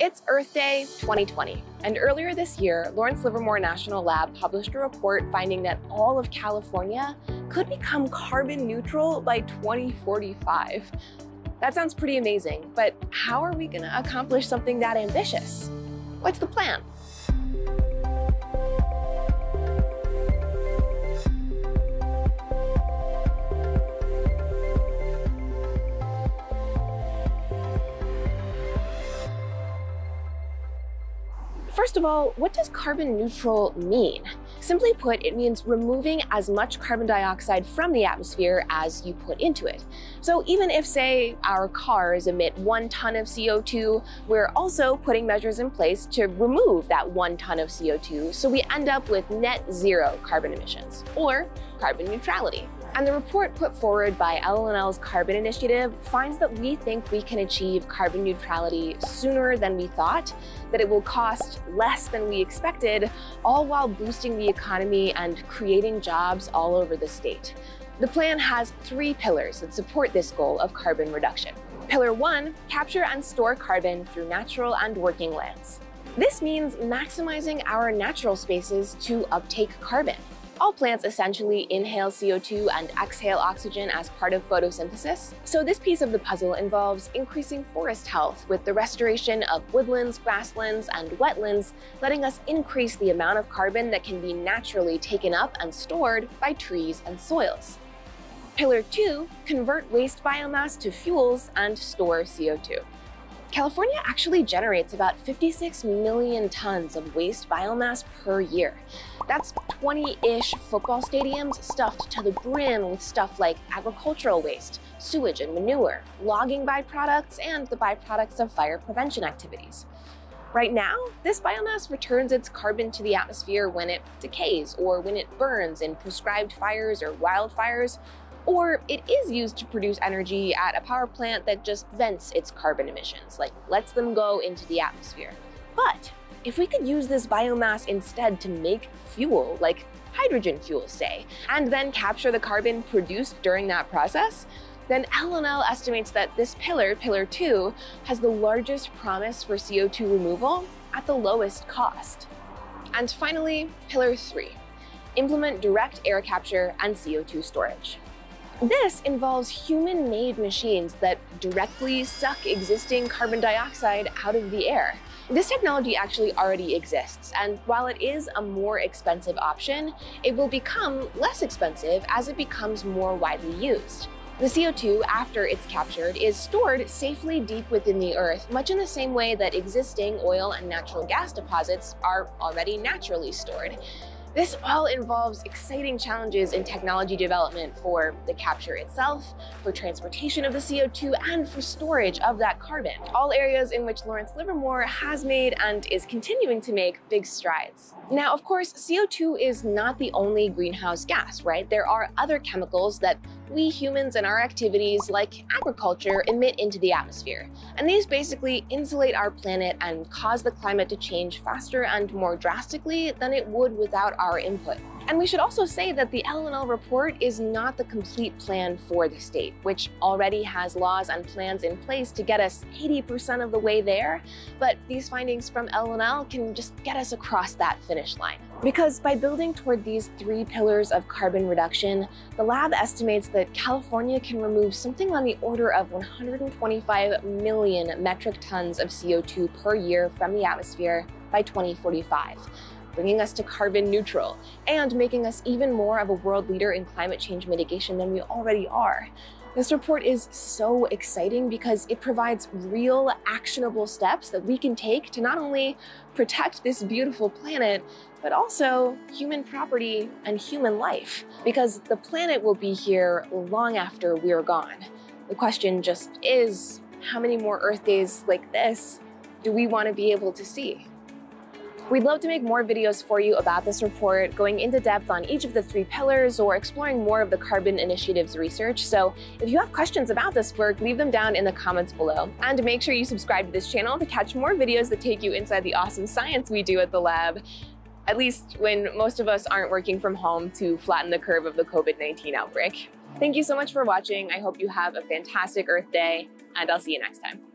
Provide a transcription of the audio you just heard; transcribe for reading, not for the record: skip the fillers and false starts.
It's Earth Day 2020, and earlier this year, Lawrence Livermore National Lab published a report finding that all of California could become carbon neutral by 2045. That sounds pretty amazing, but how are we going to accomplish something that ambitious? What's the plan? First of all, what does carbon neutral mean? Simply put, it means removing as much carbon dioxide from the atmosphere as you put into it. So even if, say, our cars emit 1 ton of CO2, we're also putting measures in place to remove that 1 ton of CO2, so we end up with net zero carbon emissions, or carbon neutrality. And the report put forward by LLNL's Carbon Initiative finds that we think we can achieve carbon neutrality sooner than we thought, that it will cost less than we expected, all while boosting the economy and creating jobs all over the state. The plan has 3 pillars that support this goal of carbon reduction. Pillar 1, capture and store carbon through natural and working lands. This means maximizing our natural spaces to uptake carbon. All plants essentially inhale CO2 and exhale oxygen as part of photosynthesis. So this piece of the puzzle involves increasing forest health with the restoration of woodlands, grasslands, and wetlands, letting us increase the amount of carbon that can be naturally taken up and stored by trees and soils. Pillar 2, convert waste biomass to fuels and store CO2. California actually generates about 56 million tons of waste biomass per year. That's 20-ish football stadiums stuffed to the brim with stuff like agricultural waste, sewage and manure, logging byproducts, and the byproducts of fire prevention activities. Right now, this biomass returns its carbon to the atmosphere when it decays or when it burns in prescribed fires or wildfires, or it is used to produce energy at a power plant that just vents its carbon emissions, like lets them go into the atmosphere. But if we could use this biomass instead to make fuel, like hydrogen fuel, say, and then capture the carbon produced during that process, then LNL estimates that this pillar, Pillar 2, has the largest promise for CO2 removal at the lowest cost. And finally, Pillar 3, implement direct air capture and CO2 storage. This involves human-made machines that directly suck existing carbon dioxide out of the air. This technology actually already exists, and while it is a more expensive option, it will become less expensive as it becomes more widely used. The CO2, after it's captured, is stored safely deep within the earth, much in the same way that existing oil and natural gas deposits are already naturally stored. This all involves exciting challenges in technology development for the capture itself, for transportation of the CO2, and for storage of that carbon, all areas in which Lawrence Livermore has made and is continuing to make big strides. Now, of course, CO2 is not the only greenhouse gas, right? There are other chemicals that we humans and our activities, like agriculture, emit into the atmosphere. And these basically insulate our planet and cause the climate to change faster and more drastically than it would without our input. And we should also say that the LNL report is not the complete plan for the state, which already has laws and plans in place to get us 80% of the way there. But these findings from LNL can just get us across that finish line. Because by building toward these 3 pillars of carbon reduction, the lab estimates that California can remove something on the order of 125 million metric tons of CO2 per year from the atmosphere by 2045. Bringing us to carbon neutral, and making us even more of a world leader in climate change mitigation than we already are. This report is so exciting because it provides real, actionable steps that we can take to not only protect this beautiful planet, but also human property and human life. Because the planet will be here long after we're gone. The question just is, how many more Earth days like this do we want to be able to see? We'd love to make more videos for you about this report, going into depth on each of the 3 pillars or exploring more of the Carbon Initiative's research. So if you have questions about this work, leave them down in the comments below. And make sure you subscribe to this channel to catch more videos that take you inside the awesome science we do at the lab, at least when most of us aren't working from home to flatten the curve of the COVID-19 outbreak. Thank you so much for watching. I hope you have a fantastic Earth Day, and I'll see you next time.